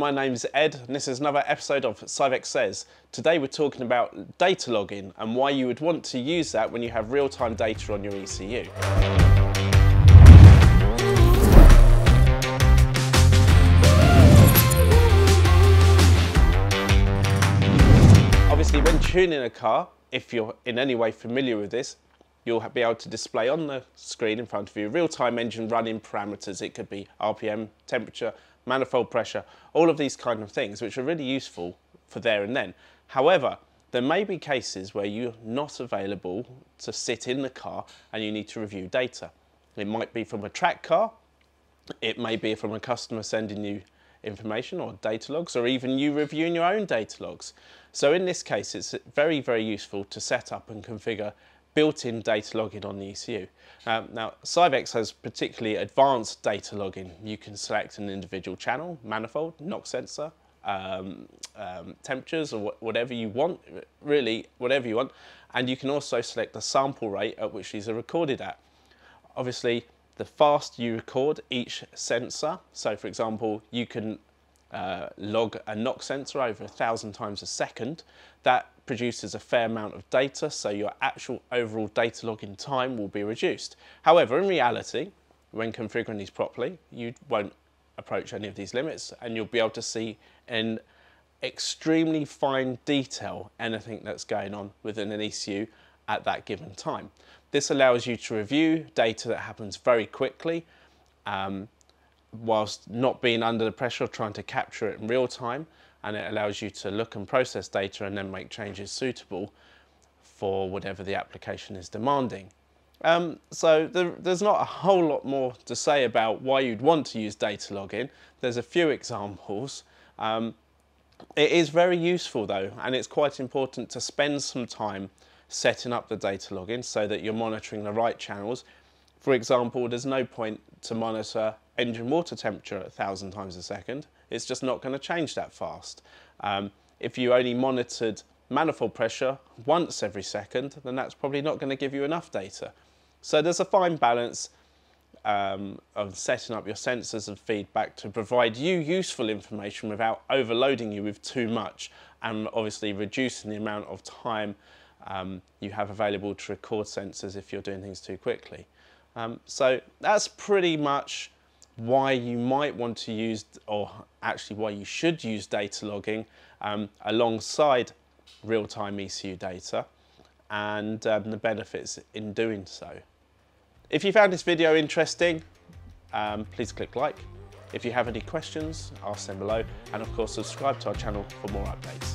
My name's Ed and this is another episode of Syvecs Says. Today we're talking about data logging and why you would want to use that when you have real-time data on your ECU. Obviously when tuning a car, if you're in any way familiar with this, you'll be able to display on the screen in front of you real-time engine running parameters. It could be RPM, temperature, manifold pressure, all of these kind of things, which are really useful for there and then. However, there may be cases where you're not available to sit in the car and you need to review data. It might be from a track car, it may be from a customer sending you information or data logs, or even you reviewing your own data logs. So in this case, it's very, very useful to set up and configure built-in data logging on the ECU. Now, Syvecs has particularly advanced data logging. You can select an individual channel, manifold, knock sensor, temperatures, or whatever you want, really, whatever you want. And you can also select the sample rate at which these are recorded at. Obviously, the faster you record each sensor, so for example, you can log a knock sensor over 1,000 times a second, that produces a fair amount of data, so your actual overall data logging time will be reduced. However, in reality, when configuring these properly, you won't approach any of these limits and you'll be able to see in extremely fine detail anything that's going on within an ECU at that given time. This allows you to review data that happens very quickly, whilst not being under the pressure of trying to capture it in real time, and it allows you to look and process data and then make changes suitable for whatever the application is demanding. So there's not a whole lot more to say about why you'd want to use data logging. There's a few examples. It is very useful though, and it's quite important to spend some time setting up the data logging so that you're monitoring the right channels. For example, there's no point to monitor engine water temperature at 1,000 times a second. It's just not going to change that fast. If you only monitored manifold pressure once every second, then that's probably not going to give you enough data. So there's a fine balance of setting up your sensors and feedback to provide you useful information without overloading you with too much, and obviously reducing the amount of time you have available to record sensors if you're doing things too quickly. So that's pretty much why you might want to use, or actually why you should use data logging alongside real-time ECU data, and the benefits in doing so. If you found this video interesting, please click like. If you have any questions, ask them below, and of course subscribe to our channel for more updates.